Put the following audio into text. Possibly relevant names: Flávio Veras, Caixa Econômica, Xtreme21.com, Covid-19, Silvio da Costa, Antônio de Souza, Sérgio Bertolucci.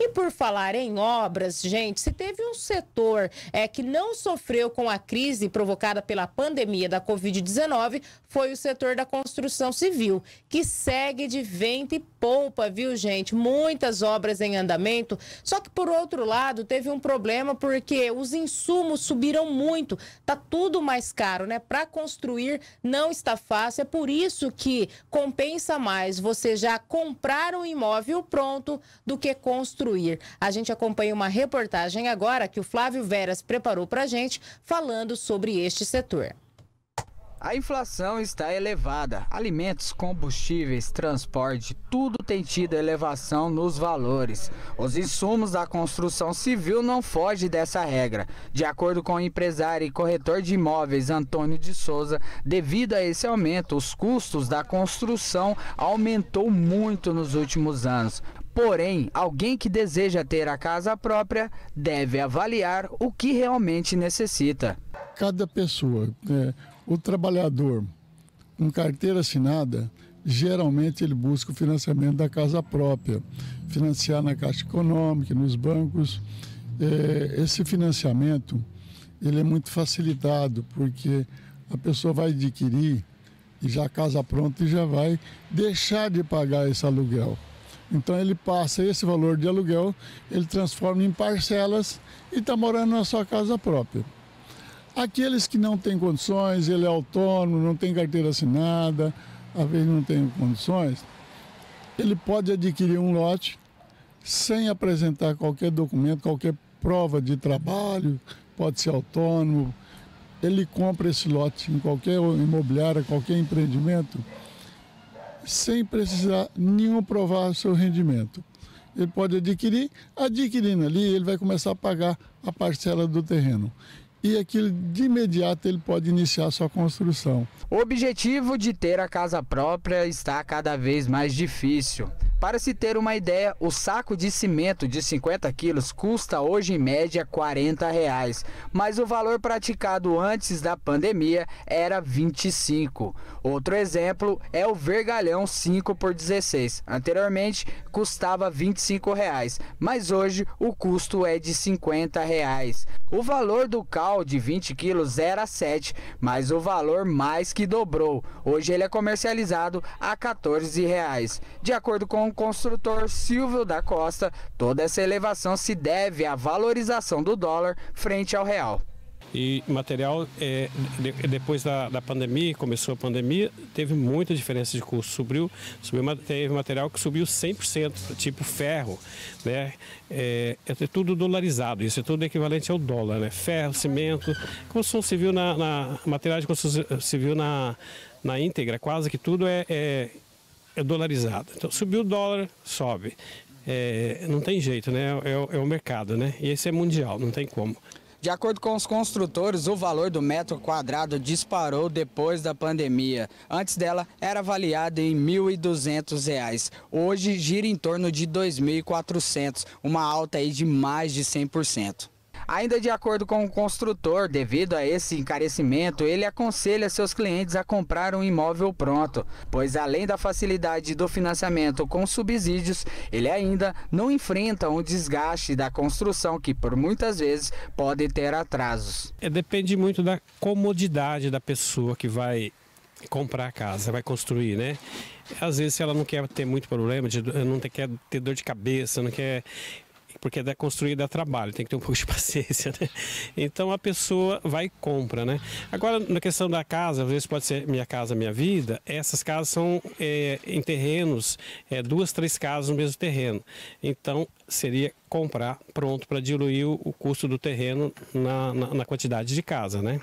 E por falar em obras, gente, se teve um setor que não sofreu com a crise provocada pela pandemia da Covid-19, foi o setor da construção civil, que segue de vento e poupa, viu, gente? Muitas obras em andamento, só que por outro lado teve um problema porque os insumos subiram muito, tá tudo mais caro, né? Para construir não está fácil, é por isso que compensa mais você já comprar um imóvel pronto do que construir. A gente acompanha uma reportagem agora que o Flávio Veras preparou pra gente falando sobre este setor. A inflação está elevada. Alimentos, combustíveis, transporte, tudo tem tido elevação nos valores. Os insumos da construção civil não fogem dessa regra. De acordo com o empresário e corretor de imóveis Antônio de Souza, devido a esse aumento, os custos da construção aumentou muito nos últimos anos. Porém, alguém que deseja ter a casa própria deve avaliar o que realmente necessita. Cada pessoa, o trabalhador com carteira assinada, geralmente ele busca o financiamento da casa própria, financiar na Caixa Econômica, nos bancos. Esse financiamento ele é muito facilitado, porque a pessoa vai adquirir e já a casa pronta e já vai deixar de pagar esse aluguel. Então ele passa esse valor de aluguel, ele transforma em parcelas e está morando na sua casa própria. Aqueles que não têm condições, ele é autônomo, não tem carteira assinada, às vezes não tem condições, ele pode adquirir um lote sem apresentar qualquer documento, qualquer prova de trabalho, pode ser autônomo, ele compra esse lote em qualquer imobiliária, qualquer empreendimento, sem precisar nenhum provar seu rendimento. Ele pode adquirir, adquirindo ali, ele vai começar a pagar a parcela do terreno. E aquilo de imediato ele pode iniciar a sua construção. O objetivo de ter a casa própria está cada vez mais difícil. Para se ter uma ideia, o saco de cimento de 50 quilos custa hoje em média R$40, mas o valor praticado antes da pandemia era 25. Outro exemplo é o vergalhão 5x16. Anteriormente custava R$25, mas hoje o custo é de R$50. O valor do cal de 20 quilos era 7, mas o valor mais que dobrou. Hoje ele é comercializado a R$14. De acordo com o construtor Silvio da Costa, toda essa elevação se deve à valorização do dólar frente ao real. E material, depois da pandemia, começou a pandemia, teve muita diferença de custo. Teve material que subiu 100%, tipo ferro, né? É tudo dolarizado, isso é tudo equivalente ao dólar, né? Ferro, cimento, construção civil, material de construção civil na íntegra, quase que tudo é dolarizado. Então, subiu o dólar, sobe. Não tem jeito, né? É o mercado, né? E esse é mundial, não tem como. De acordo com os construtores, o valor do metro quadrado disparou depois da pandemia. Antes dela, era avaliado em R$1.200. Hoje, gira em torno de R$2.400, uma alta aí de mais de 100%. Ainda de acordo com o construtor, devido a esse encarecimento, ele aconselha seus clientes a comprar um imóvel pronto, pois além da facilidade do financiamento com subsídios, ele ainda não enfrenta um desgaste da construção que por muitas vezes pode ter atrasos. Depende muito da comodidade da pessoa que vai comprar a casa, vai construir, né? Às vezes, se ela não quer ter muito problema, não quer ter dor de cabeça, não quer... Porque é construir dá trabalho, tem que ter um pouco de paciência, né? Então a pessoa vai e compra, né? Agora, na questão da casa, às vezes pode ser minha casa, minha vida, essas casas são em terrenos, 2, 3 casas no mesmo terreno. Então seria comprar pronto para diluir o custo do terreno na quantidade de casa, né?